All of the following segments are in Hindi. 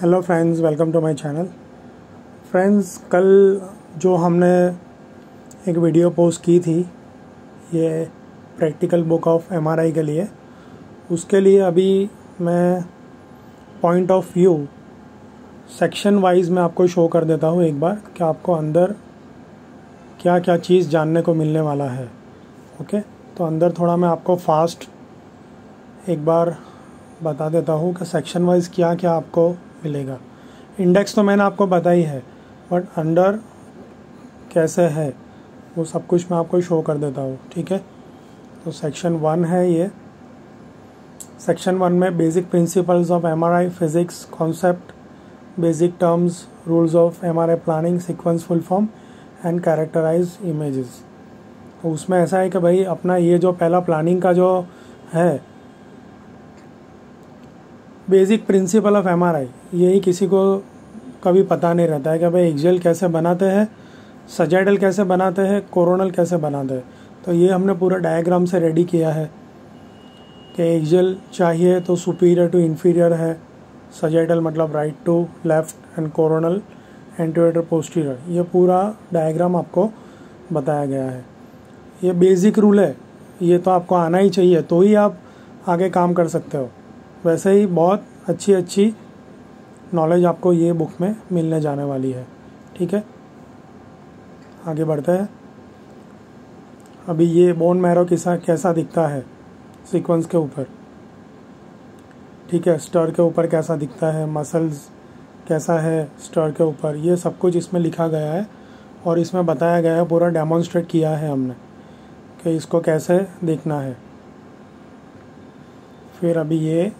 Hello friends, welcome to my channel. Friends, कल जो हमने एक वीडियो पोस्ट की थी ये प्रैक्टिकल बुक ऑफ एमआरआई के लिए, उसके लिए अभी मैं point of view section wise मैं आपको शो कर देता हूँ एक बार कि आपको अंदर क्या क्या चीज़ जानने को मिलने वाला है। ओके, तो अंदर थोड़ा मैं आपको फास्ट एक बार बता देता हूँ कि सेक्शन वाइज क्या क्या आपको मिलेगा। इंडेक्स तो मैंने आपको बताई है, बट अंडर कैसे है वो सब कुछ मैं आपको शो कर देता हूँ, ठीक है। तो सेक्शन 1 है ये। सेक्शन 1 में basic principles of MRI, physics concept, basic terms, rules of MRI planning, sequence, full form and characterise images. तो उसमें ऐसा है कि भाई अपना ये जो पहला प्लानिंग का जो है बेसिक प्रिंसिपल ऑफ एमआरआई, यही किसी को कभी पता नहीं रहता है कि भाई एक्सियल कैसे बनाते हैं, सजाइडल कैसे बनाते हैं, कोरोनल कैसे बनाते हैं। तो ये हमने पूरा डायग्राम से रेडी किया है कि एक्सियल चाहिए तो सुपीरियर टू इन्फीरियर है, सजाइडल मतलब right to left and coronal anterior posterior. ये पूरा डायग्राम आपको बताया गया है। ये बेसिक रूल है, ये तो आपको आना ही चाहिए तो ही आप आगे काम कर सकते हो। वैसे ही बहुत अच्छी नॉलेज आपको ये बुक में मिलने जाने वाली है, ठीक है। आगे बढ़ते हैं। अभी ये बोन मैरो कैसा दिखता है सीक्वेंस के ऊपर, ठीक है। स्टर के ऊपर कैसा दिखता है, मसल्स कैसा है स्टर के ऊपर, ये सब कुछ इसमें लिखा गया है और इसमें बताया गया है, पूरा डेमोन्स्ट्रेट किया है हमने कि इसको कैसे देखना है। फिर अभी ये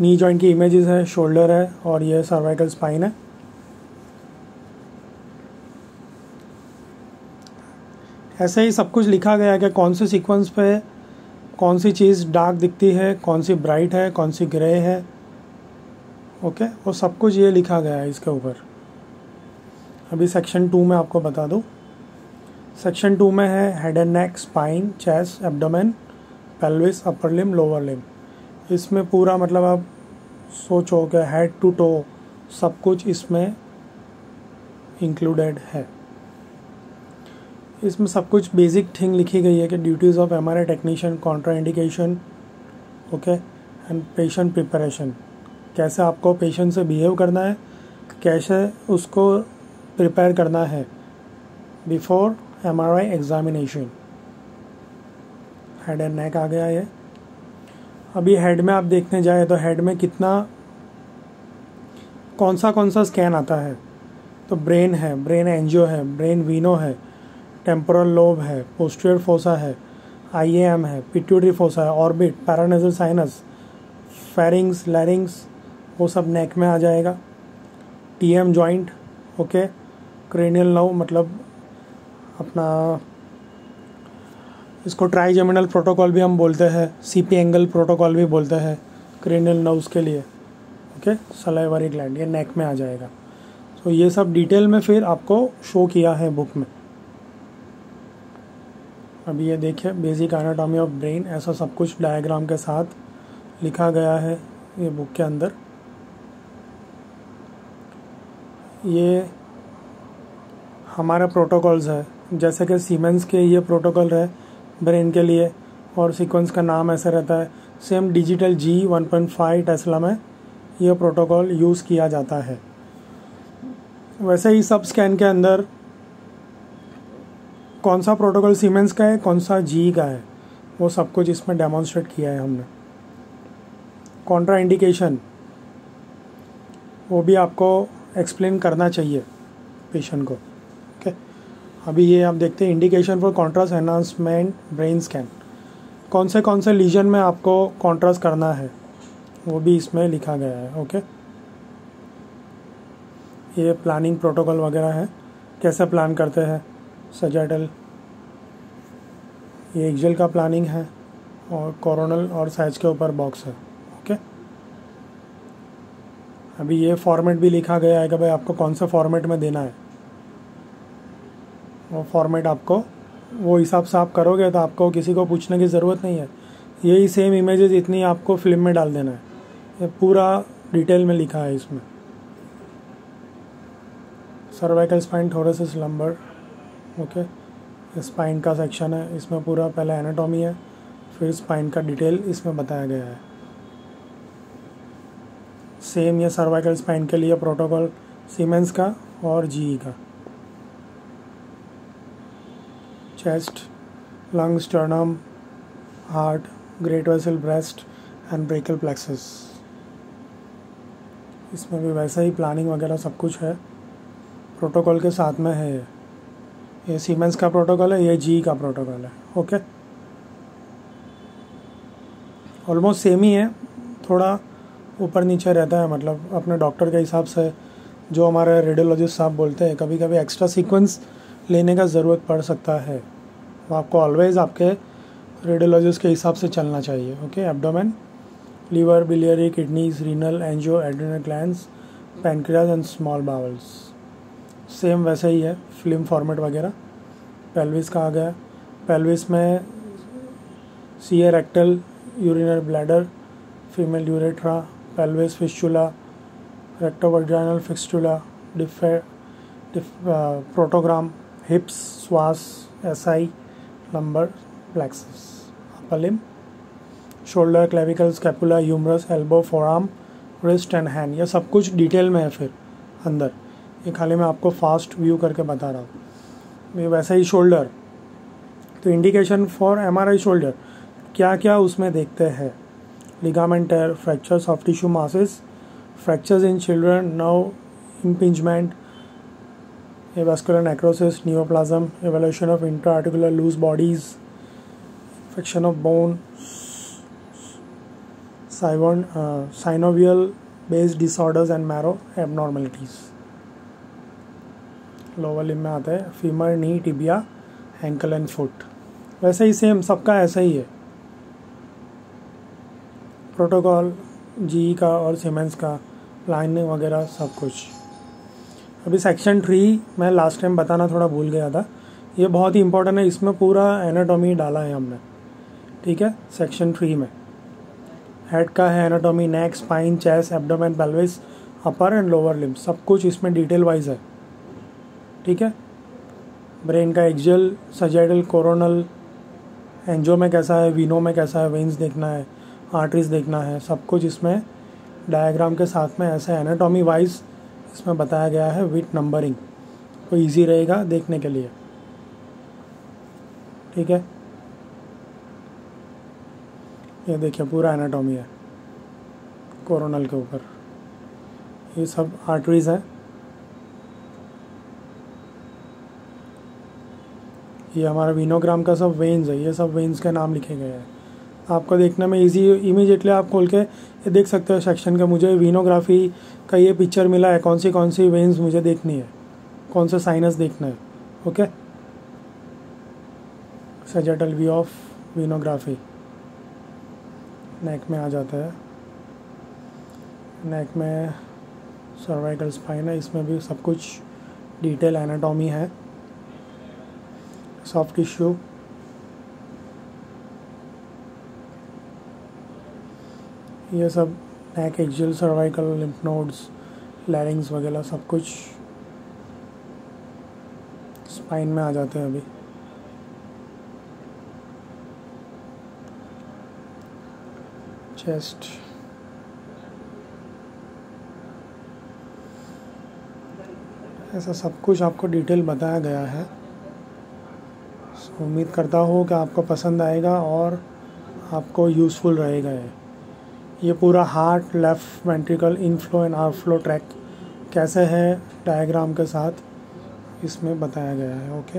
नी जॉइंट की इमेजेस है, शोल्डर है और ये सर्वाइकल स्पाइन है। ऐसे ही सब कुछ लिखा गया है कि कौन से सीक्वेंस पे कौन सी चीज़ डार्क दिखती है, कौन सी ब्राइट है, कौन सी ग्रे है। ओके, वो सब कुछ ये लिखा गया है इसके ऊपर। अभी सेक्शन 2 में आपको बता दूँ, सेक्शन 2 में है head and neck, spine, chest, abdomen, pelvis, upper limb, lower limb. इसमें पूरा मतलब आप सोचो कि हेड टू टो सब कुछ इसमें इंक्लूडेड है। इसमें सब कुछ बेसिक थिंग लिखी गई है कि duties of MRI technician, Contra indication, okay, and patient preparation, कैसे आपको पेशेंट से बिहेव करना है, कैसे उसको प्रिपेयर करना है before MRI examination. Head and neck आ गया ये। अभी हेड में आप देखने जाए तो हेड में कितना कौन सा स्कैन आता है, तो ब्रेन है, ब्रेन एंजियो है, ब्रेन वीनो है, टेम्पोरल लोब है, पोस्टीरियर फोसा है, आईएएम है, पिट्यूटरी फोसा है, orbit, paranasal sinus, pharynx, larynx, वो सब नेक में आ जाएगा। TM joint, okay, cranial nerve मतलब अपना इसको ट्राइजेमिनल प्रोटोकॉल भी हम बोलते हैं, सीपी एंगल प्रोटोकॉल भी बोलते हैं क्रेनियल नर्व्स के लिए। ओके, सलाइवरी ग्लैंड ये नेक में आ जाएगा। तो ये सब डिटेल में फिर आपको शो किया है बुक में। अभी ये देखिए बेसिक एनाटॉमी ऑफ ब्रेन, ऐसा सब कुछ डायग्राम के साथ लिखा गया है ये बुक के अंदर। ये हमारा प्रोटोकॉल्स है, जैसे कि सीमेंस के ये प्रोटोकॉल है ब्रेन के लिए और सीक्वेंस का नाम ऐसा रहता है। सेम डिजिटल जी 1.5 टेस्ला में यह प्रोटोकॉल यूज़ किया जाता है। वैसे ही सब स्कैन के अंदर कौन सा प्रोटोकॉल सीमेंस का है, कौन सा जी का है, वो सब कुछ इसमें डेमोन्स्ट्रेट किया है हमने। कॉन्ट्रा इंडिकेशन वो भी आपको एक्सप्लेन करना चाहिए पेशेंट को। अभी ये आप देखते हैं indication for contrast enhancement brain scan, कौन से लीजन में आपको कॉन्ट्रास्ट करना है वो भी इसमें लिखा गया है। ओके, ये प्लानिंग प्रोटोकॉल वगैरह है, कैसे प्लान करते हैं। सजाइडल ये एक्सियल का प्लानिंग है और कोरोनल और सैज के ऊपर बॉक्स है। ओके, अभी ये फॉर्मेट भी लिखा गया है कि भाई आपको कौन से फॉर्मेट में देना है, वो फॉर्मेट आपको वो हिसाब से आप करोगे तो आपको किसी को पूछने की ज़रूरत नहीं है। यही सेम इमेजेस इतनी आपको फिल्म में डाल देना है, ये पूरा डिटेल में लिखा है इसमें। Cervical spine thoracic lumbar, okay, spine का सेक्शन है, इसमें पूरा पहला एनाटॉमी है, फिर स्पाइन का डिटेल इसमें बताया गया है। सेम ये सर्वाइकल स्पाइन के लिए प्रोटोकॉल सीमेंस का और जीई का। Chest, lungs, sternum, heart, great vessel, breast and brachial plexus, इसमें भी वैसा ही प्लानिंग वगैरह सब कुछ है, प्रोटोकॉल के साथ में है। ये सीमेंस का प्रोटोकॉल है, ये जी का प्रोटोकॉल है, ओके। ऑलमोस्ट सेम ही है, थोड़ा ऊपर नीचे रहता है, मतलब अपने डॉक्टर के हिसाब से जो हमारे रेडियोलॉजिस्ट साहब बोलते हैं। कभी कभी एक्स्ट्रा सीक्वेंस लेने का ज़रूरत पड़ सकता है, आपको ऑलवेज़ आपके रेडियोलॉजिस्ट के हिसाब से चलना चाहिए, okay. Abdomen, liver, biliary, kidneys, renal, angio, adrenal glands, pancreas and small bowels, same वैसे ही है फिल्म फॉर्मेट वगैरह। पेल्विस का आ गया, पेल्विस में CA rectal, urinary bladder, female urethra, pelvis fistula, rectovaginal fistula, proctogram, hips, psoas, SI, lumbar plexus, upper limb, shoulder, clavicle, scapula, humerus, elbow, forearm, wrist and hand, यह सब कुछ डिटेल में है फिर अंदर। ये खाली मैं आपको फास्ट व्यू करके बता रहा हूँ। ये वैसे ही शोल्डर, तो इंडिकेशन फॉर एमआरआई शोल्डर क्या क्या उसमें देखते हैं। Ligament tear, fractures of tissue masses, fractures in children, nerve impingement, vascular necrosis, neoplasm, evolution of intra-articular loose bodies, infection of bone, synovial based disorders and marrow abnormalities। Lower limb में आता है femur, knee, tibia, ankle and foot, वैसे ही सेम सबका ऐसा ही है। प्रोटोकॉल जीई का और सीमेंस का, लाइनिंग वगैरह सब कुछ। अभी सेक्शन 3 मैं लास्ट टाइम बताना थोड़ा भूल गया था, ये बहुत ही इंपॉर्टेंट है, इसमें पूरा एनाटॉमी डाला है हमने, ठीक है। सेक्शन 3 में हेड का है anatomy, neck, spine, chest, abdomen, pelvis, upper and lower limb, सब कुछ इसमें डिटेल वाइज है, ठीक है। ब्रेन का एक्सियल, सजेटल, कोरोनल, एंजियो में कैसा है, वीनो में कैसा है, वेन्स देखना है, आर्टरीज देखना है, सब कुछ इसमें डायग्राम के साथ में ऐसे एनाटॉमी वाइज इसमें बताया गया है विथ नंबरिंग, तो इजी रहेगा देखने के लिए, ठीक है। ये देखिए पूरा एनाटॉमी है कोरोनल के ऊपर, ये सब आर्टरीज हैं, ये हमारा वीनोग्राम का सब वेन्स है, ये सब वेन्स के नाम लिखे गए हैं, आपको देखने में इजी, इमीडिएटली आप खोल के ये देख सकते हो सेक्शन के। मुझे वीनोग्राफी का ये पिक्चर मिला है, कौन सी वेन्स मुझे देखनी है, कौन सा साइनस देखना है, okay. Sagittal view of venography, neck में आ जाता है, नेक में सर्वाइकल स्पाइन है, इसमें भी सब कुछ डिटेल एनाटॉमी है। सॉफ्ट टिश्यू, ये सब neck, axial, cervical, lymph nodes, larynx वगैरह सब कुछ स्पाइन में आ जाते हैं। अभी चेस्ट, ऐसा सब कुछ आपको डिटेल बताया गया है। उम्मीद करता हूँ कि आपको पसंद आएगा और आपको यूज़फुल रहेगा। ये पूरा heart, left ventricle, inflow and outflow track कैसे है डायग्राम के साथ इसमें बताया गया है, ओके।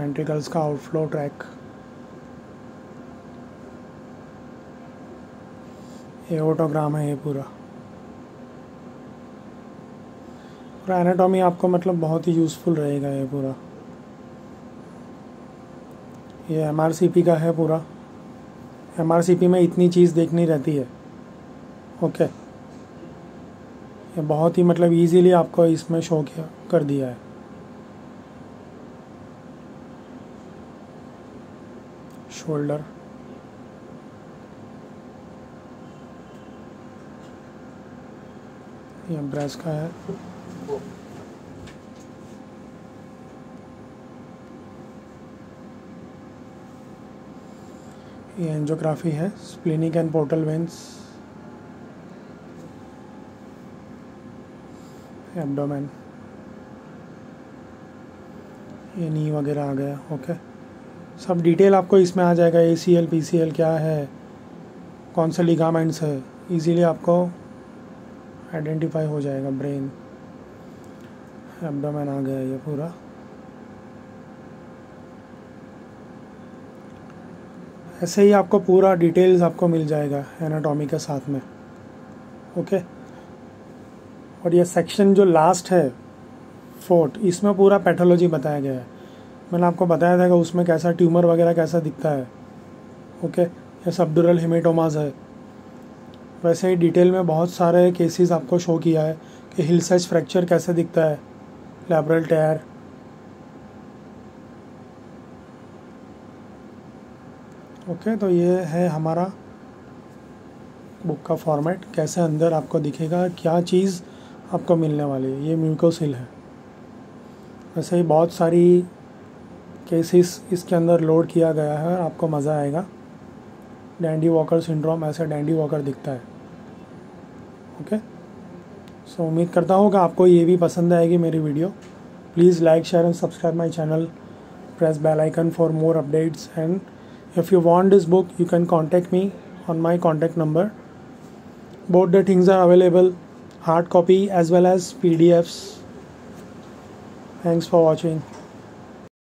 वेंट्रिकल्स का आउटफ्लो ट्रैक, ये एओर्टोग्राम है, ये पूरा एनाटॉमी आपको मतलब बहुत ही यूज़फुल रहेगा। ये पूरा ये एमआरसीपी का है, पूरा एमआरसीपी में इतनी चीज़ देखनी रहती है, ओके। ये बहुत ही मतलब इजीली आपको इसमें शो कर दिया है। शोल्डर, ये ब्रेस्ट का है, ये एंजियोग्राफी है, splenic and portal veins, abdomen, ये नी वगैरह आ गया। ओके, सब डिटेल आपको इसमें आ जाएगा, ACL PCL क्या है, कौन से लिगामेंट्स है, इजीली आपको आइडेंटिफाई हो जाएगा। ब्रेन, एब्डोमेन आ गया ये पूरा, ऐसे ही आपको पूरा डिटेल्स आपको मिल जाएगा एनाटॉमी के साथ में। ओके, और ये सेक्शन जो लास्ट है फोर्थ, इसमें पूरा पैथोलॉजी बताया गया है। मैंने आपको बताया था कि उसमें कैसा ट्यूमर वगैरह कैसा दिखता है। ओके, ये सबड्यूरल हेमेटोमास है। वैसे ही डिटेल में बहुत सारे केसेस आपको शो किया है कि हिलसेज फ्रैक्चर कैसे दिखता है, लैब्रल टेयर, ओके, तो ये है हमारा बुक का फॉर्मेट, कैसे अंदर आपको दिखेगा, क्या चीज़ आपको मिलने वाली है। ये म्यूकोसिल है। वैसे ही बहुत सारी केसेस इसके अंदर लोड किया गया है, आपको मज़ा आएगा। डैंडी वॉकर सिंड्रोम, ऐसे डैंडी वॉकर दिखता है। ओके, सो उम्मीद करता हूँ कि आपको ये भी पसंद आएगी मेरी video. Please like, share and subscribe my channel, press bell icon for more updates, and if you want this book you can contact me on my contact number. Both the things are available, hard copy as well as PDFs. Thanks for watching.